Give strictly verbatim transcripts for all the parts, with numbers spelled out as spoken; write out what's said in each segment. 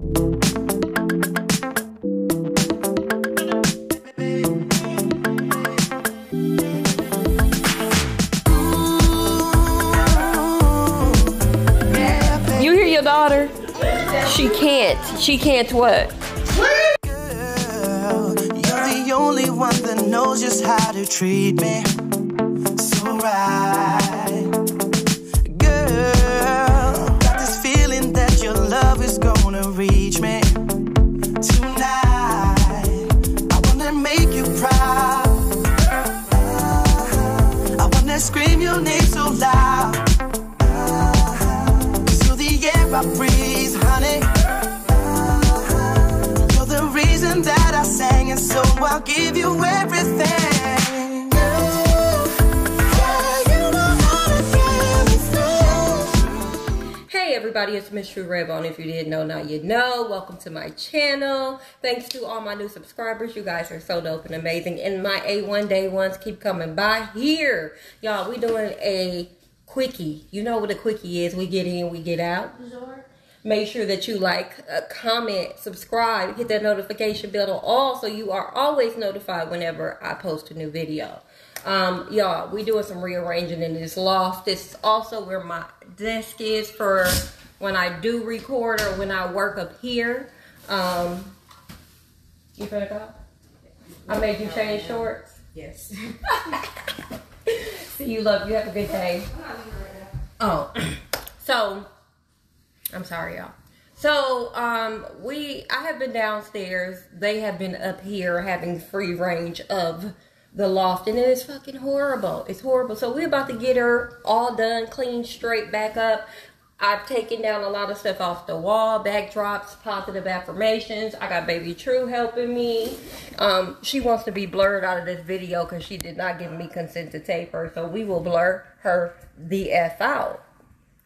You hear your daughter? She can't. She can't what? Girl, you're the only one that knows just how to treat me. So right. Girl, got this feeling that your love is gonna reach me tonight. I wanna make you proud. I wanna scream your name so loud. So the air I breathe, honey. You're the reason that I sang, and so I'll give you everything. Everybody, it's Miss True Redbone. If you didn't know, now you know. Welcome to my channel. Thanks to all my new subscribers. You guys are so dope and amazing. And my A one day ones keep coming by here. Y'all, we doing a quickie. You know what a quickie is. We get in, we get out. Make sure that you like, uh, comment, subscribe, hit that notification bell on all so you are always notified whenever I post a new video. Um, y'all, we doing some rearranging in this loft. This is also where my desk is for when I do record or when I work up here. Um, you better go? I made you change shorts? Yes. See you, love. You have a good day. Oh, so, I'm sorry, y'all. So, um, we, I have been downstairs. They have been up here having free range of the loft, and it is fucking horrible. It's horrible. So we're about to get her all done, clean, straight back up. I've taken down a lot of stuff off the wall, backdrops, positive affirmations. I got baby True helping me. Um, she wants to be blurred out of this video because she did not give me consent to tape her, so we will blur her the F out.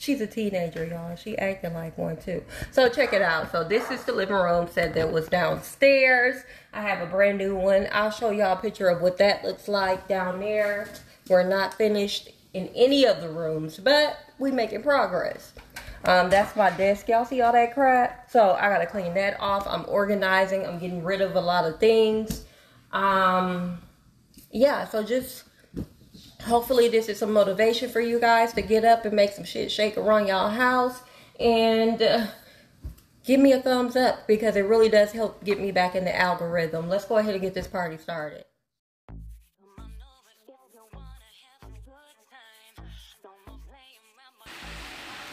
She's a teenager, y'all. She acting like one, too. So, check it out. So, this is the living room set that was downstairs. I have a brand new one. I'll show y'all a picture of what that looks like down there. We're not finished in any of the rooms, but we making progress. Um, that's my desk. Y'all see all that crap? So, I got to clean that off. I'm organizing. I'm getting rid of a lot of things. Um, yeah, so just... hopefully this is some motivation for you guys to get up and make some shit shake around y'all house. And uh, give me a thumbs up because it really does help get me back in the algorithm. Let's go ahead and get this party started.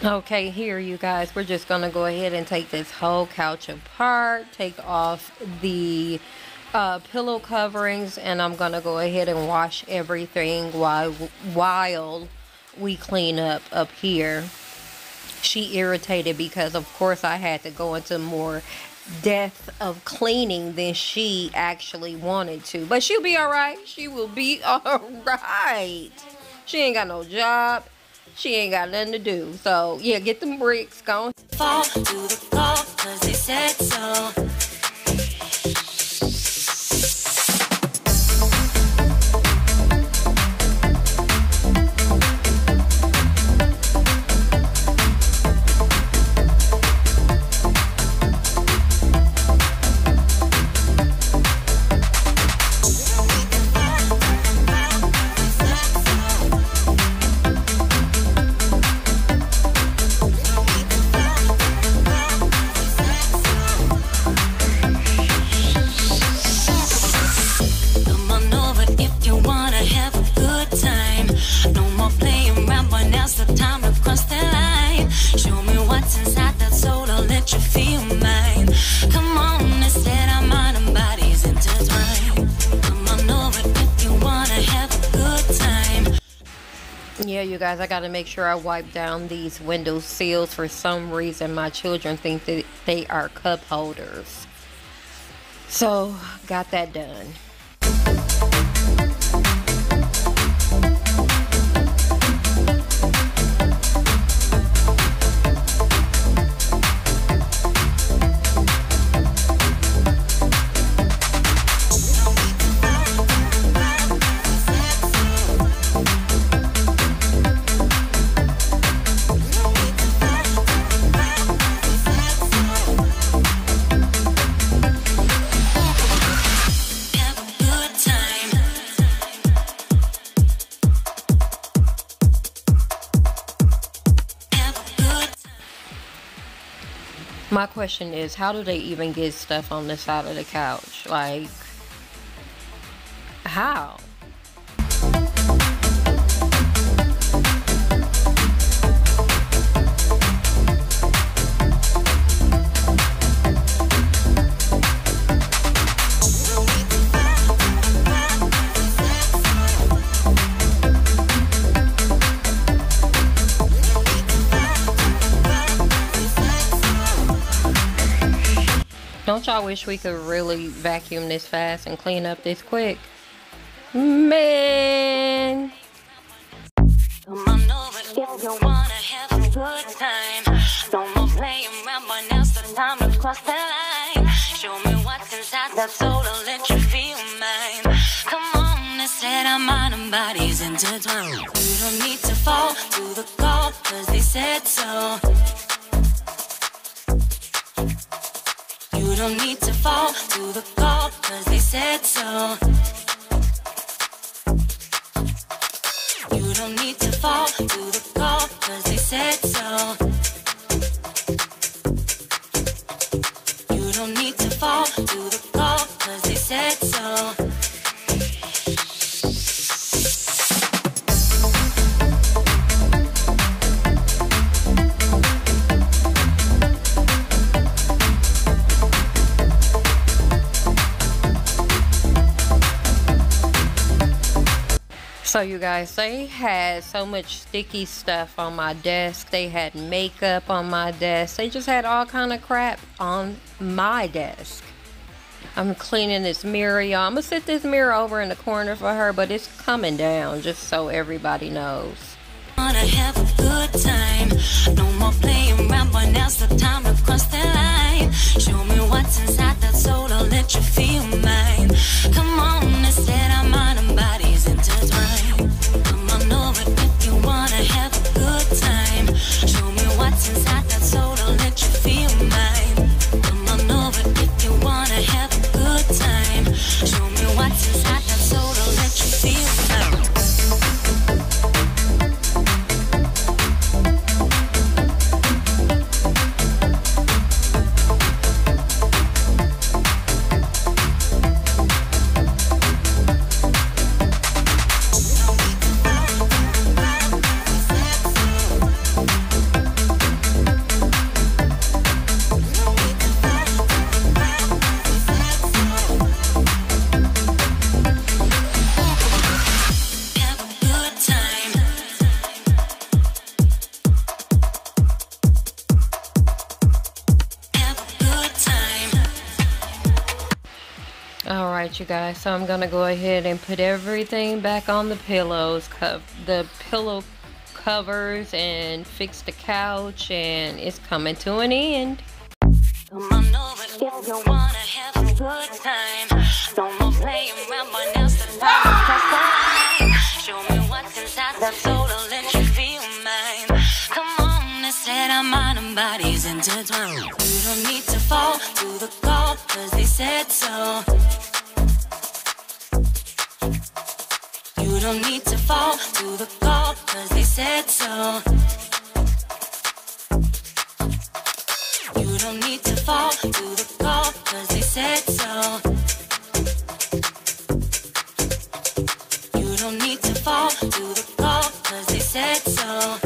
Okay, here you guys, we're just going to go ahead and take this whole couch apart. Take off the... Uh, pillow coverings, and I'm gonna go ahead and wash everything while while we clean up up here. She irritated because of course I had to go into more depth of cleaning than she actually wanted to, but she'll be all right. She will be all right. She ain't got no job. She ain't got nothing to do. So yeah, get them bricks going. Fall to the floor 'cause they said so. Yeah, you guys, I gotta make sure I wipe down these window sills. For some reason, my children think that they are cup holders. So, got that done. My question is, how do they even get stuff on the side of the couch? Like, how? Don't y'all wish we could really vacuum this fast and clean up this quick? Man! Come on over if you wanna have a good time. Don't more play around, but now's the time to cross the line. Show me what's inside that soul, I'll let you feel mine. Come on, let's let our mind and bodies intertwine. You don't need to fall to the call, cause they said so. You don't need to fall to the call, cause they said so. You don't need to fall to the call, cause they said so. You don't need to fall to the call, cause they said so. So you guys, they had so much sticky stuff on my desk. They had makeup on my desk. They just had all kind of crap on my desk. I'm cleaning this mirror, y'all. I'm gonna sit this mirror over in the corner for her, but it's coming down, just so everybody knows. Wanna have a good time. No more playing around, but now's the time to cross the line. Show me what's inside that soul, I'll let you feel mine. Come on, let's let our mind and bodies intertwine. Come on over if you wanna have a good time. Show me what's inside that soul, I'll let you feel mine. Come on over if you wanna have a good time. Show me what's inside that soul, I'll let you feel mine. You guys, so I'm gonna go ahead and put everything back on the pillows, co the pillow covers, and fix the couch, and it's coming to an end. Come on over if you wanna have a good time. Don't more play around, but now's the time to cross the line. Show me what's inside that soul, I'll let you feel mine. Come on, let's let our mind and bodies intertwine. You don't need to fall to the call, cause they said so. You don't need to fall to the call, cause they said so. You don't need to fall to the call, cause they said so. You don't need to fall to the call, cause they said so.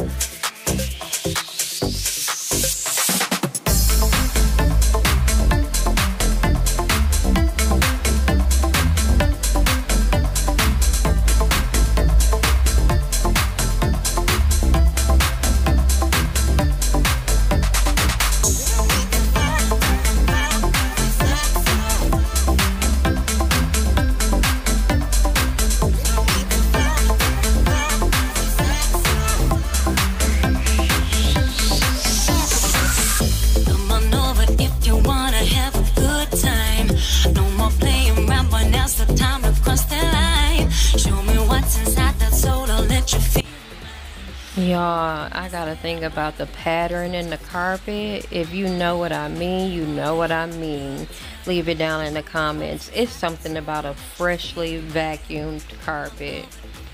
Y'all, I gotta think about the pattern in the carpet. If you know what I mean, you know what I mean. Leave it down in the comments. It's something about a freshly vacuumed carpet.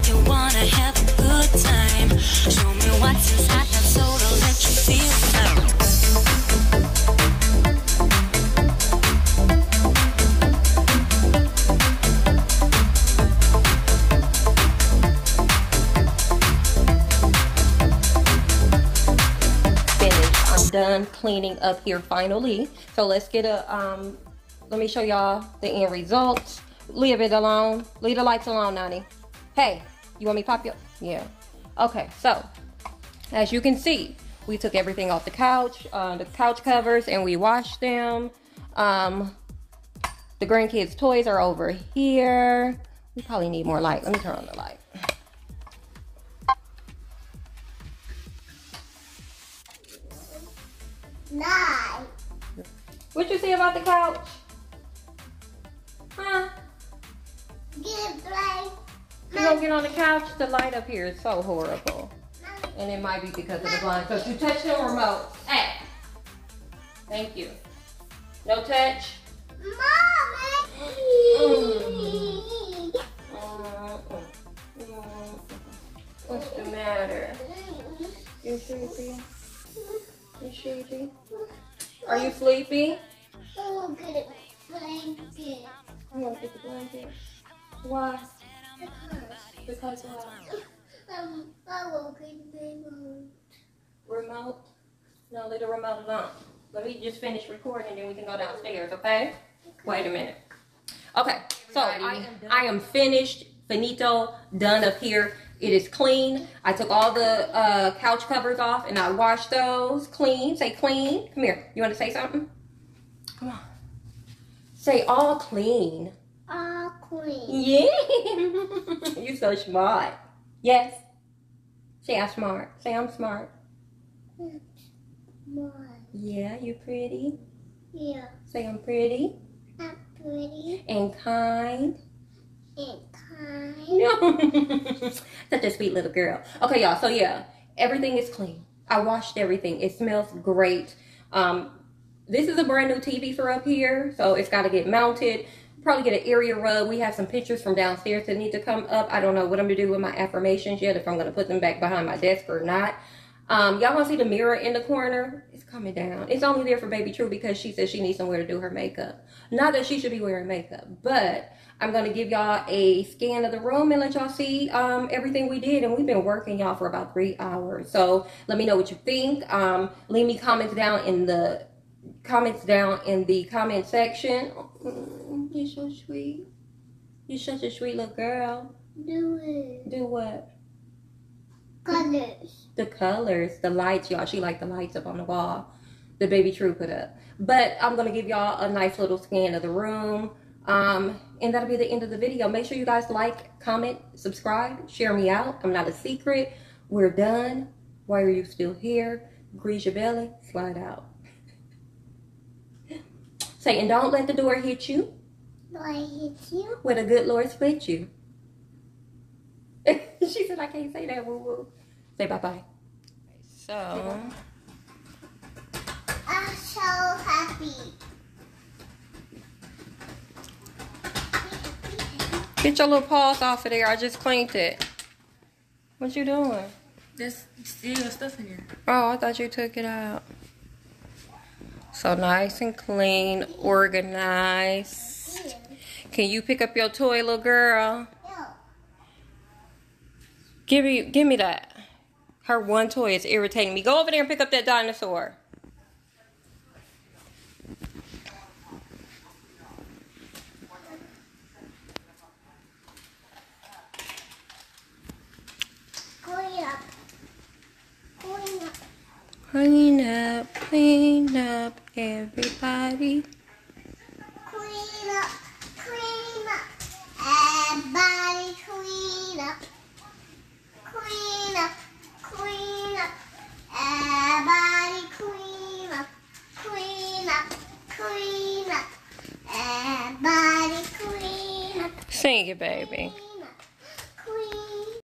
You wanna have a good time. Show me what's inside that soul, I'll let you feel. I'm done cleaning up here finally. So let's get a, um, let me show y'all the end results. Leave it alone. Leave the lights alone, Nani. Hey, you want me to pop your, yeah. Okay, so as you can see, we took everything off the couch, uh, the couch covers, and we washed them. Um, the grandkids' toys are over here. We probably need more light. Let me turn on the light. Nice. What you see about the couch? Huh? Get right. You gonna get on the couch? The light up here is so horrible. And it might be because of the blind. Because you touched the remote. Hey. Thank you. No touch. Mommy. Mm. Mm-mm. Mm-mm. What's the matter? You sleepy? You sleepy? Are you sleepy? I'm gonna get the blanket. You wanna get the blanket? Why? Because. Because why? Um, I won't get the remote. Remote? No, leave the remote alone. Let me just finish recording, then we can go downstairs, okay? Okay. Wait a minute. Okay, so I am, I am finished, finito, done up here. It is clean. I took all the uh, couch covers off and I washed those clean. Say clean. Come here. You want to say something? Come on. Say all clean. All clean. Yeah. You're so smart. Yes. Say I'm smart. Say I'm smart. I'm smart. Yeah, you're pretty. Yeah. Say I'm pretty. I'm pretty. And kind. And kind. Such a sweet little girl. Okay, y'all. So yeah, everything is clean. I washed everything. It smells great. Um, this is a brand new T V for up here, so it's got to get mounted. Probably get an area rug. We have some pictures from downstairs that need to come up. I don't know what I'm gonna do with my affirmations yet, if I'm gonna put them back behind my desk or not. Um, y'all wanna see the mirror in the corner? It's coming down. It's only there for Baby True because she says she needs somewhere to do her makeup. Not that she should be wearing makeup, but I'm gonna give y'all a scan of the room and let y'all see um, everything we did. And we've been working, y'all, for about three hours. So let me know what you think. Um, leave me comments down in the comments down in the comment section. You're so sweet. You're such a sweet little girl. Do it. Do what? Colors. The colors. The lights, y'all. She liked the lights up on the wall that Baby True put up. But I'm going to give y'all a nice little scan of the room. Um, and that'll be the end of the video. Make sure you guys like, comment, subscribe, share me out. I'm not a secret. We're done. Why are you still here? Grease your belly. Slide out. Say, and don't let the door hit you. I hit you. Where the good Lord split you. She said, I can't say that, woo woo. Say bye bye. So. I'm so happy. Get your little paws off of there. I just cleaned it. What you doing? There's still stuff in here. Oh, I thought you took it out. So nice and clean, organized. Can you pick up your toy, little girl? No. Give me, give me that. Her one toy is irritating me. Go over there and pick up that dinosaur. Clean up. Clean up. Clean up, clean up, everybody. Clean up, clean up, everybody clean up. Clean up, clean up, everybody clean up. Clean up, clean up, everybody clean up. Sing it, baby.